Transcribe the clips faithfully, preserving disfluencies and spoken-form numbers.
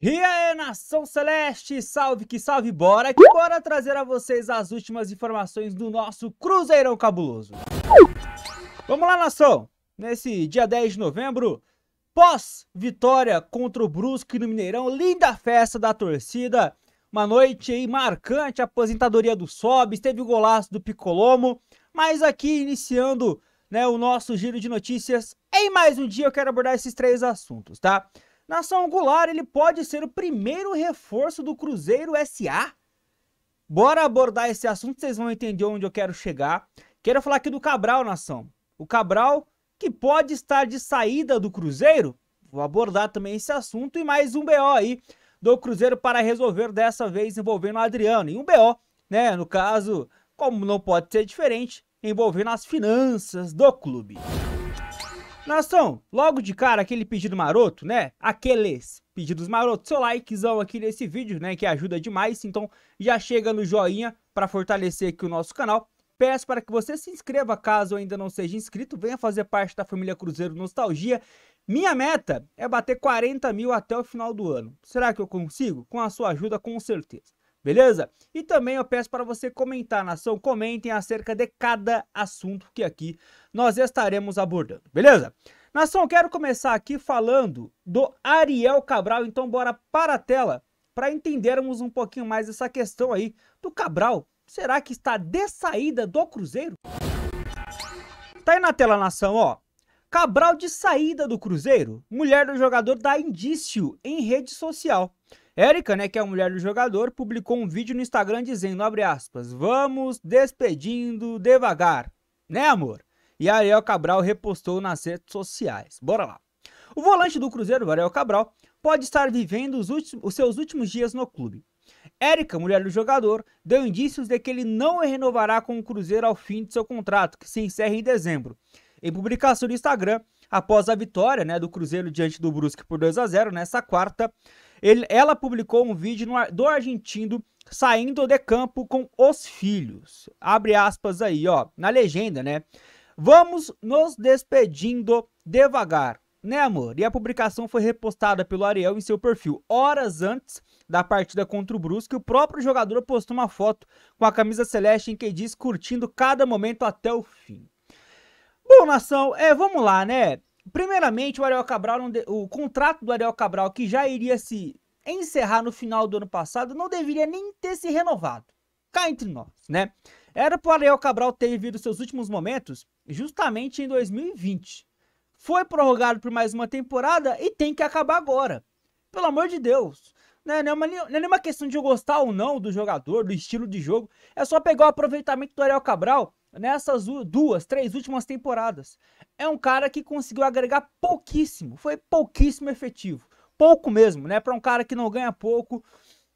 E aí, nação celeste, salve que salve, bora que bora trazer a vocês as últimas informações do nosso Cruzeirão Cabuloso. Vamos lá, nação, nesse dia dez de novembro, pós-vitória contra o Brusque no Mineirão, linda festa da torcida, uma noite aí marcante, a aposentadoria do Sóbis, teve o golaço do Picolomo, mas aqui iniciando, né, o nosso giro de notícias, em mais um dia eu quero abordar esses três assuntos, tá? Nação, Goulart, ele pode ser o primeiro reforço do Cruzeiro S A? Bora abordar esse assunto, vocês vão entender onde eu quero chegar. Quero falar aqui do Cabral, nação. O Cabral, que pode estar de saída do Cruzeiro. Vou abordar também esse assunto e mais um B O aí do Cruzeiro para resolver, dessa vez envolvendo o Adriano. E um B O, né, no caso, como não pode ser diferente, envolvendo as finanças do clube. Nação, logo de cara, aquele pedido maroto, né? Aqueles pedidos marotos, seu likezão aqui nesse vídeo, né? Que ajuda demais, então já chega no joinha para fortalecer aqui o nosso canal. Peço para que você se inscreva caso ainda não seja inscrito, venha fazer parte da família Cruzeiro Nostalgia. Minha meta é bater quarenta mil até o final do ano. Será que eu consigo? Com a sua ajuda, com certeza. Beleza? E também eu peço para você comentar, nação, comentem acerca de cada assunto que aqui nós estaremos abordando, beleza? Nação, eu quero começar aqui falando do Ariel Cabral, então bora para a tela para entendermos um pouquinho mais essa questão aí do Cabral. Será que está de saída do Cruzeiro? Tá aí na tela, nação, ó. Cabral de saída do Cruzeiro, mulher do jogador dá indício em rede social. Érica, né, que é a mulher do jogador, publicou um vídeo no Instagram dizendo, abre aspas, vamos despedindo devagar, né amor? E Ariel Cabral repostou nas redes sociais. Bora lá. O volante do Cruzeiro, Ariel Cabral, pode estar vivendo os, últimos, os seus últimos dias no clube. Érica, mulher do jogador, deu indícios de que ele não renovará com o Cruzeiro ao fim de seu contrato, que se encerra em dezembro. Em publicação no Instagram, após a vitória, né, do Cruzeiro diante do Brusque por dois a zero nessa quarta, ele, ela publicou um vídeo no, do argentino saindo de campo com os filhos. Abre aspas aí, ó, na legenda, né? Vamos nos despedindo devagar, né, amor? E a publicação foi repostada pelo Ariel em seu perfil. Horas antes da partida contra o Brusque, o próprio jogador postou uma foto com a camisa celeste em que diz curtindo cada momento até o fim. Bom, nação, é, vamos lá, né? Primeiramente, o Ariel Cabral, não de... o contrato do Ariel Cabral, que já iria se encerrar no final do ano passado, não deveria nem ter se renovado. Cá entre nós, né? Era para o Ariel Cabral ter vivido seus últimos momentos justamente em dois mil e vinte. Foi prorrogado por mais uma temporada e tem que acabar agora. Pelo amor de Deus. Né? Não é uma, não é nenhuma questão de eu gostar ou não do jogador, do estilo de jogo. É só pegar o aproveitamento do Ariel Cabral nessas duas, três últimas temporadas. É um cara que conseguiu agregar pouquíssimo, foi pouquíssimo efetivo, pouco mesmo, né, para um cara que não ganha pouco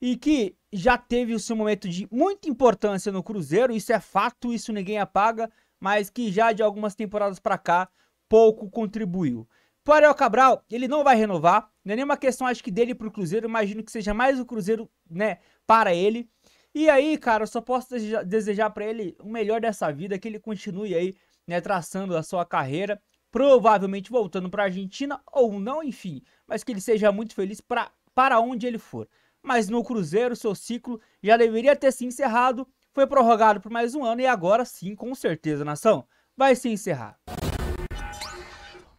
e que já teve o seu momento de muita importância no Cruzeiro, isso é fato, isso ninguém apaga, mas que já de algumas temporadas para cá pouco contribuiu. Para o Ariel Cabral, ele não vai renovar, não é nenhuma questão, acho que dele para o Cruzeiro, imagino que seja mais o Cruzeiro, né, para ele. E aí, cara, eu só posso desejar para ele o melhor dessa vida, que ele continue aí, né, traçando a sua carreira, provavelmente voltando para a Argentina ou não, enfim, mas que ele seja muito feliz pra, para onde ele for. Mas no Cruzeiro, seu ciclo já deveria ter se encerrado, foi prorrogado por mais um ano e agora sim, com certeza, nação, vai se encerrar.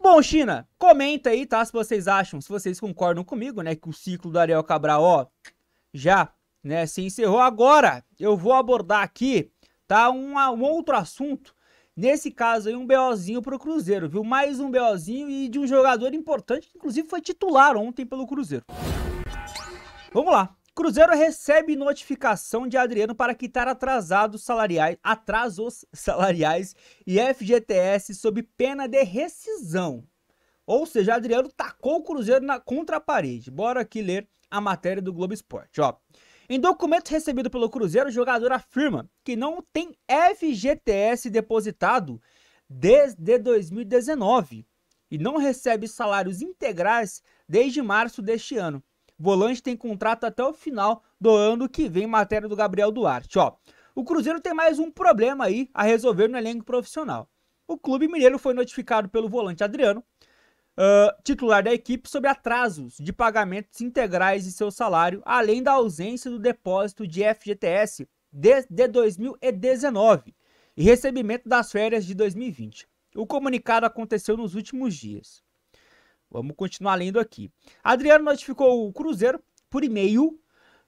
Bom, China, comenta aí, tá, se vocês acham, se vocês concordam comigo, né, que o ciclo do Ariel Cabral, ó, já... né, se encerrou. Agora eu vou abordar aqui, tá, um, um outro assunto, nesse caso aí um BOzinho pro Cruzeiro, viu, mais um BOzinho e de um jogador importante que inclusive foi titular ontem pelo Cruzeiro. Vamos lá, Cruzeiro recebe notificação de Adriano para quitar atrasados salariais, atrasos salariais e F G T S sob pena de rescisão, ou seja, Adriano tacou o Cruzeiro na, contra a parede. Bora aqui ler a matéria do Globo Esporte, ó. Em documento recebido pelo Cruzeiro, o jogador afirma que não tem F G T S depositado desde dois mil e dezenove e não recebe salários integrais desde março deste ano. Volante tem contrato até o final do ano que vem, matéria do Gabriel Duarte. Ó, o Cruzeiro tem mais um problema aí a resolver no elenco profissional. O clube mineiro foi notificado pelo volante Adriano uh, titular da equipe sobre atrasos de pagamentos integrais de seu salário, além da ausência do depósito de F G T S desde de dois mil e dezenove e recebimento das férias de dois mil e vinte. O comunicado aconteceu nos últimos dias. Vamos continuar lendo aqui. Adriano notificou o Cruzeiro por e-mail,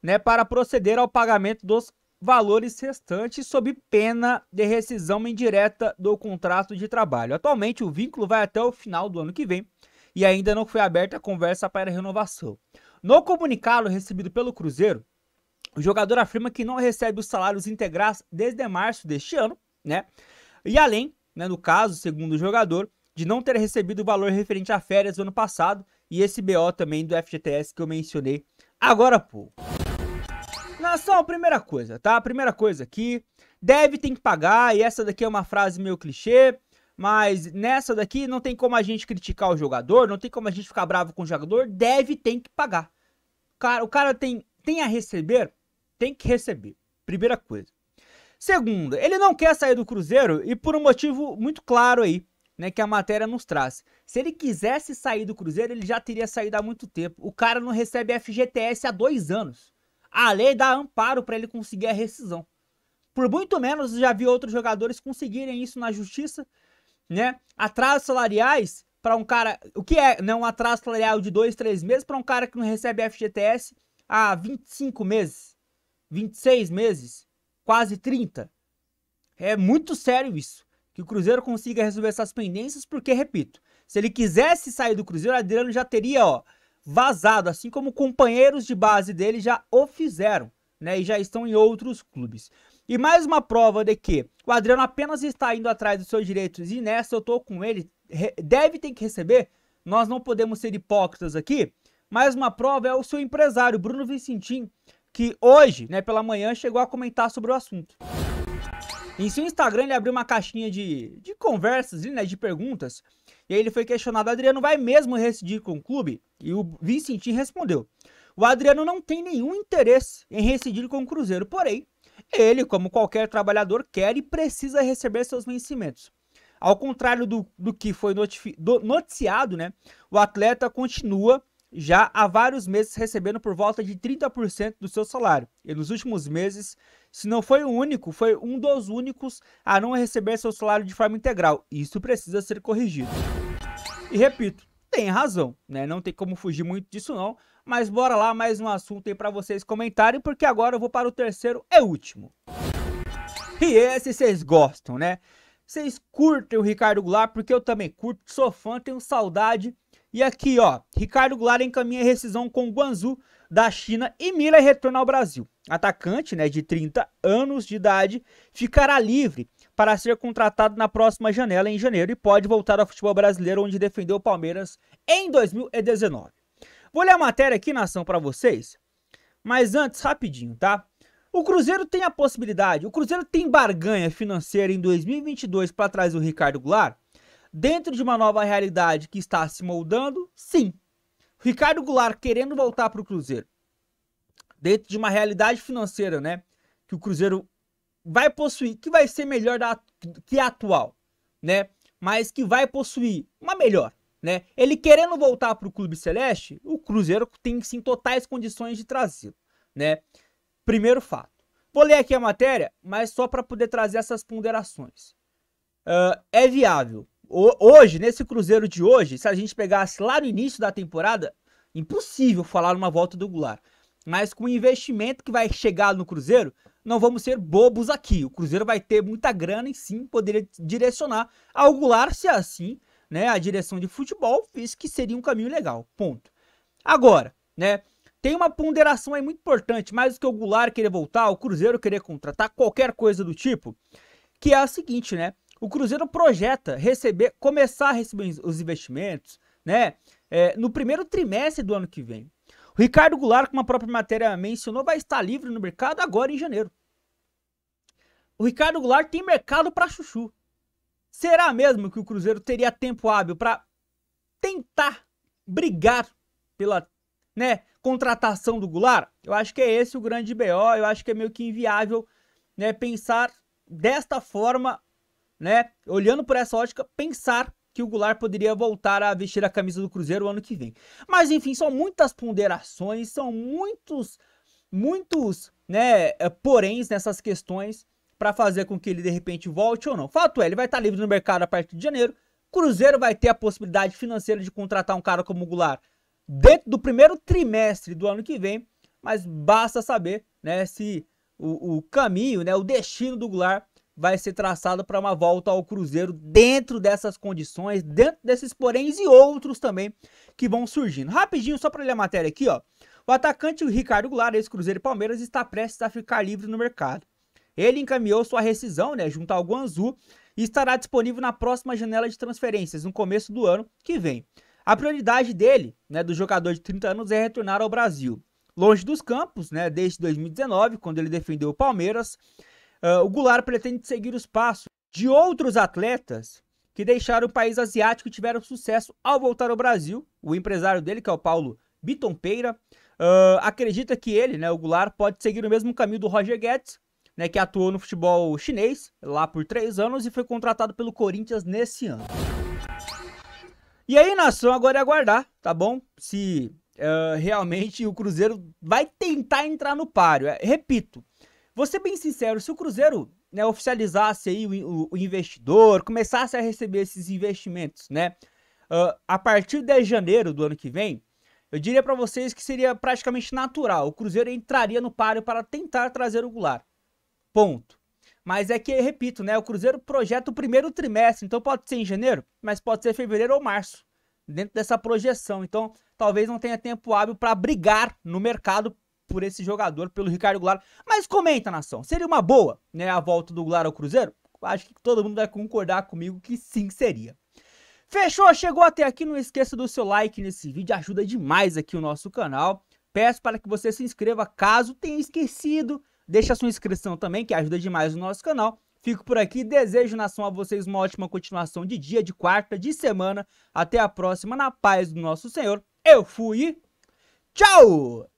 né, para proceder ao pagamento dos valores restantes sob pena de rescisão indireta do contrato de trabalho. Atualmente, o vínculo vai até o final do ano que vem e ainda não foi aberta a conversa para a renovação. No comunicado recebido pelo Cruzeiro, o jogador afirma que não recebe os salários integrais desde março deste ano, né? E além, né, no caso, segundo o jogador, de não ter recebido o valor referente a férias do ano passado e esse B O também do F G T S que eu mencionei agora há pouco. Nação, primeira coisa, tá? Primeira coisa aqui, deve tem que pagar, e essa daqui é uma frase meio clichê, mas nessa daqui não tem como a gente criticar o jogador, não tem como a gente ficar bravo com o jogador, deve tem que pagar. O cara, o cara tem, tem a receber, tem que receber, primeira coisa. Segunda, ele não quer sair do Cruzeiro e por um motivo muito claro aí, né, que a matéria nos traz. Se ele quisesse sair do Cruzeiro, ele já teria saído há muito tempo. O cara não recebe F G T S há dois anos. A lei dá amparo para ele conseguir a rescisão. Por muito menos, já vi outros jogadores conseguirem isso na justiça, né? Atrasos salariais para um cara... O que é, né, um atraso salarial de dois, três meses para um cara que não recebe F G T S há vinte e cinco meses, vinte e seis meses, quase trinta. É muito sério isso. Que o Cruzeiro consiga resolver essas pendências, porque, repito, se ele quisesse sair do Cruzeiro, o Adriano já teria, ó, vazado, assim como companheiros de base dele já o fizeram, né, e já estão em outros clubes. E mais uma prova de que o Adriano apenas está indo atrás dos seus direitos, e nessa eu tô com ele, deve ter que receber, nós não podemos ser hipócritas aqui. Mais uma prova é o seu empresário, Bruno Vicentim, que hoje, né, pela manhã, chegou a comentar sobre o assunto. Em seu Instagram, ele abriu uma caixinha de, de conversas, né, de perguntas, e aí ele foi questionado: Adriano vai mesmo rescindir com o clube? E o Vicentim respondeu: o Adriano não tem nenhum interesse em rescindir com o Cruzeiro, porém, ele, como qualquer trabalhador, quer e precisa receber seus vencimentos. Ao contrário do, do que foi do, noticiado, né, o atleta continua já há vários meses recebendo por volta de trinta por cento do seu salário. E nos últimos meses, se não foi o único, foi um dos únicos a não receber seu salário de forma integral. Isso precisa ser corrigido. E repito, tem razão, né? Não tem como fugir muito disso não. Mas bora lá, mais um assunto aí para vocês comentarem, porque agora eu vou para o terceiro e último. E esse vocês gostam, né? Vocês curtem o Ricardo Goulart, porque eu também curto, sou fã, tenho saudade. E aqui, ó, Ricardo Goulart encaminha rescisão com o Guanzu da China e mira retorno ao Brasil. Atacante, né, de trinta anos de idade, ficará livre para ser contratado na próxima janela em janeiro e pode voltar ao futebol brasileiro, onde defendeu o Palmeiras em dois mil e dezenove. Vou ler a matéria aqui, nação, para vocês, mas antes, rapidinho, tá? O Cruzeiro tem a possibilidade, o Cruzeiro tem barganha financeira em dois mil e vinte e dois para trazer o Ricardo Goulart? Dentro de uma nova realidade que está se moldando, sim. Ricardo Goulart querendo voltar para o Cruzeiro, dentro de uma realidade financeira, né, que o Cruzeiro vai possuir, que vai ser melhor da, que a atual, né, mas que vai possuir uma melhor, né. Ele querendo voltar para o Clube Celeste, o Cruzeiro tem, sim, totais condições de trazê-lo, né. Primeiro fato. Vou ler aqui a matéria, mas só para poder trazer essas ponderações. Uh, é viável. Hoje, nesse Cruzeiro de hoje, se a gente pegasse lá no início da temporada, impossível falar uma volta do Goulart. Mas com o investimento que vai chegar no Cruzeiro, não vamos ser bobos aqui. O Cruzeiro vai ter muita grana e sim poderia direcionar ao Goulart, se assim, né, a direção de futebol fez que seria um caminho legal, ponto. Agora, né, tem uma ponderação aí muito importante, mais do que o Goulart querer voltar, o Cruzeiro querer contratar, qualquer coisa do tipo, que é a seguinte, né? O Cruzeiro projeta receber, começar a receber os investimentos, né, é, no primeiro trimestre do ano que vem. O Ricardo Goulart, como a própria matéria mencionou, vai estar livre no mercado agora em janeiro. O Ricardo Goulart tem mercado para chuchu. Será mesmo que o Cruzeiro teria tempo hábil para tentar brigar pela, né, contratação do Goulart? Eu acho que é esse o grande B O, eu acho que é meio que inviável, né, pensar desta forma, né, olhando por essa ótica, pensar que o Goulart poderia voltar a vestir a camisa do Cruzeiro ano que vem. Mas enfim, são muitas ponderações, são muitos, muitos, né, poréns nessas questões para fazer com que ele de repente volte ou não. Fato é, ele vai estar livre no mercado a partir de janeiro. Cruzeiro vai ter a possibilidade financeira de contratar um cara como o Goulart dentro do primeiro trimestre do ano que vem, mas basta saber, né, se o, o caminho, né, o destino do Goulart vai ser traçado para uma volta ao Cruzeiro dentro dessas condições, dentro desses poréns e outros também que vão surgindo. Rapidinho, só para ler a matéria aqui, ó. O atacante Ricardo Goulart, ex-Cruzeiro e Palmeiras, está prestes a ficar livre no mercado. Ele encaminhou sua rescisão, né, junto ao Guanzu, e estará disponível na próxima janela de transferências, no começo do ano que vem. A prioridade dele, né, do jogador de trinta anos, é retornar ao Brasil. Longe dos campos, né, desde dois mil e dezenove, quando ele defendeu o Palmeiras, uh, o Goulart pretende seguir os passos de outros atletas que deixaram o país asiático e tiveram sucesso ao voltar ao Brasil. O empresário dele, que é o Paulo Bitompeira, uh, acredita que ele, né, o Goulart, pode seguir o mesmo caminho do Roger Guedes, né, que atuou no futebol chinês lá por três anos e foi contratado pelo Corinthians nesse ano. E aí, nação, agora é aguardar, tá bom? Se uh, realmente o Cruzeiro vai tentar entrar no páreo. É, repito, vou ser bem sincero, se o Cruzeiro, né, oficializasse aí o, o, o investidor, começasse a receber esses investimentos, né, uh, a partir de janeiro do ano que vem, eu diria pra vocês que seria praticamente natural. O Cruzeiro entraria no páreo para tentar trazer o Goulart. Ponto. Mas é que, repito, né, o Cruzeiro projeta o primeiro trimestre, então pode ser em janeiro, mas pode ser fevereiro ou março, dentro dessa projeção. Então, talvez não tenha tempo hábil para brigar no mercado por esse jogador, pelo Ricardo Goulart. Mas comenta, nação, seria uma boa, né, a volta do Goulart ao Cruzeiro? Acho que todo mundo vai concordar comigo que sim, seria. Fechou? Chegou até aqui, não esqueça do seu like nesse vídeo, ajuda demais aqui o nosso canal. Peço para que você se inscreva caso tenha esquecido. Deixa a sua inscrição também, que ajuda demais o nosso canal. Fico por aqui, desejo, nação, a vocês uma ótima continuação de dia, de quarta, de semana. Até a próxima, na paz do nosso Senhor. Eu fui, tchau!